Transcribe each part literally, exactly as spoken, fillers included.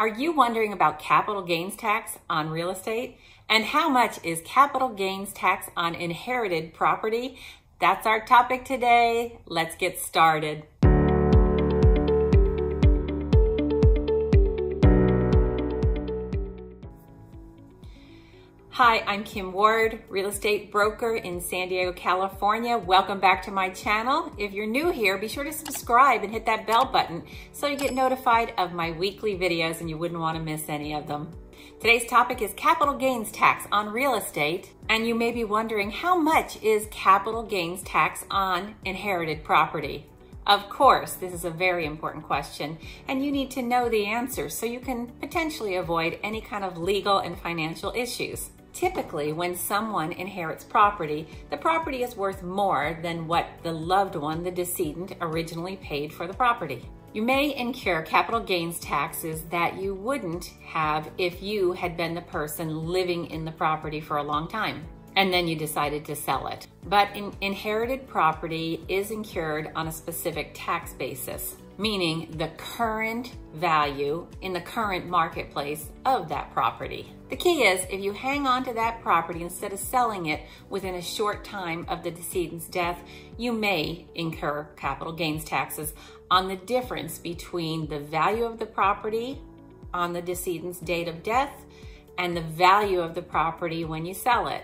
Are you wondering about capital gains tax on real estate? And how much is capital gains tax on inherited property? That's our topic today. Let's get started. Hi, I'm Kim Ward, real estate broker in San Diego, California. Welcome back to my channel. If you're new here, be sure to subscribe and hit that bell button so you get notified of my weekly videos and you wouldn't want to miss any of them. Today's topic is capital gains tax on real estate, and you may be wondering, how much is capital gains tax on inherited property? Of course, this is a very important question, and you need to know the answer so you can potentially avoid any kind of legal and financial issues. Typically, when someone inherits property, the property is worth more than what the loved one, the decedent, originally paid for the property. You may incur capital gains taxes that you wouldn't have if you had been the person living in the property for a long time, and then you decided to sell it. But in inherited property is incurred on a specific tax basis, meaning the current value in the current marketplace of that property. The key is, if you hang on to that property instead of selling it within a short time of the decedent's death, you may incur capital gains taxes on the difference between the value of the property on the decedent's date of death and the value of the property when you sell it.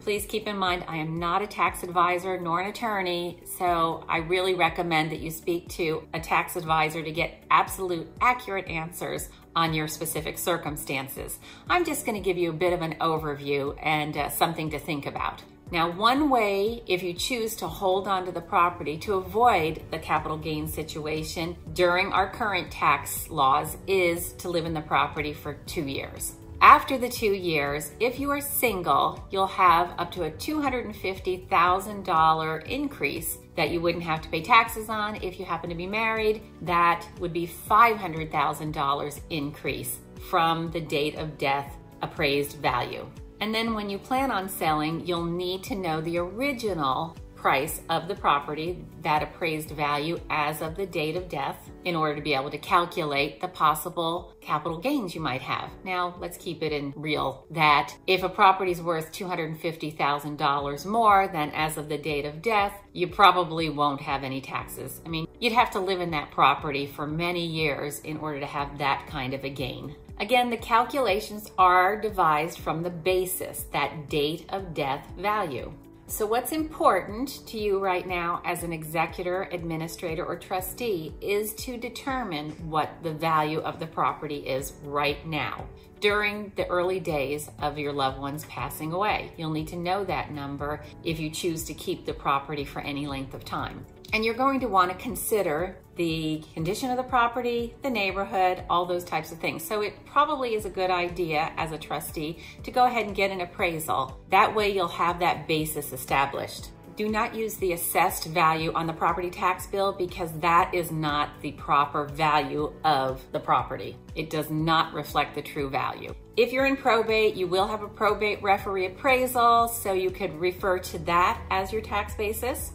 Please keep in mind, I am not a tax advisor nor an attorney, so I really recommend that you speak to a tax advisor to get absolute accurate answers on your specific circumstances. I'm just going to give you a bit of an overview and uh, something to think about. Now, one way, if you choose to hold on to the property to avoid the capital gain situation during our current tax laws, is to live in the property for two years. After the two years, if you are single, you'll have up to a two hundred fifty thousand dollar increase that you wouldn't have to pay taxes on. If you happen to be married, that would be five hundred thousand dollars increase from the date of death appraised value. And then when you plan on selling, you'll need to know the original price of the property, that appraised value as of the date of death, in order to be able to calculate the possible capital gains you might have. Now, let's keep it in real that if a property is worth two hundred fifty thousand dollars more than as of the date of death, you probably won't have any taxes. I mean, you'd have to live in that property for many years in order to have that kind of a gain. Again, the calculations are devised from the basis, that date of death value. So what's important to you right now as an executor, administrator, or trustee is to determine what the value of the property is right now during the early days of your loved one's passing away. You'll need to know that number if you choose to keep the property for any length of time. And you're going to want to consider the condition of the property, the neighborhood, all those types of things. So it probably is a good idea as a trustee to go ahead and get an appraisal. That way you'll have that basis established. Do not use the assessed value on the property tax bill, because that is not the proper value of the property. It does not reflect the true value. If you're in probate, you will have a probate referee appraisal, so you could refer to that as your tax basis.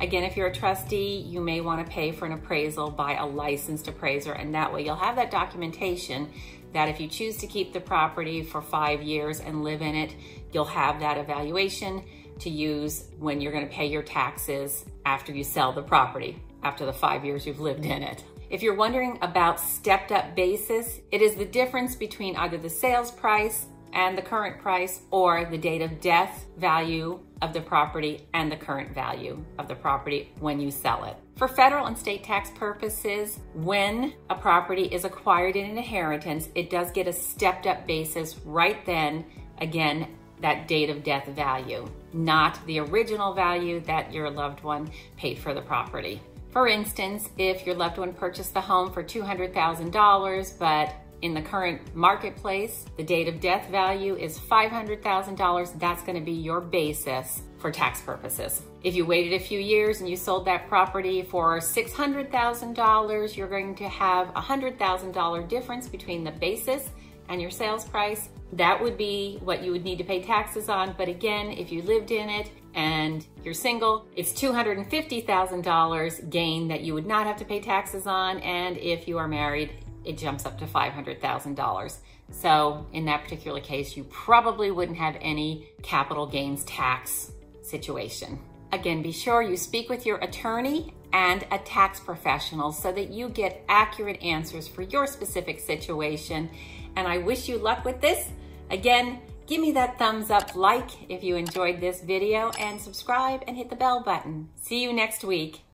Again, if you're a trustee, you may want to pay for an appraisal by a licensed appraiser, and that way you'll have that documentation that if you choose to keep the property for five years and live in it, you'll have that evaluation to use when you're going to pay your taxes after you sell the property, after the five years you've lived in it. If you're wondering about stepped up basis, it is the difference between either the sales price and the current price, or the date of death value of the property and the current value of the property when you sell it. For federal and state tax purposes, when a property is acquired in an inheritance, it does get a stepped up basis right then, again, that date of death value, not the original value that your loved one paid for the property. For instance, if your loved one purchased the home for two hundred thousand dollars, but in the current marketplace, the date of death value is five hundred thousand dollars. That's going to be your basis for tax purposes. If you waited a few years and you sold that property for six hundred thousand dollars, you're going to have a one hundred thousand dollar difference between the basis and your sales price. That would be what you would need to pay taxes on. But again, if you lived in it and you're single, it's two hundred fifty thousand dollars gain that you would not have to pay taxes on. And if you are married, it jumps up to five hundred thousand dollars. So in that particular case, you probably wouldn't have any capital gains tax situation. Again, be sure you speak with your attorney and a tax professional so that you get accurate answers for your specific situation. And I wish you luck with this. Again, give me that thumbs up, like if you enjoyed this video, and subscribe and hit the bell button. See you next week.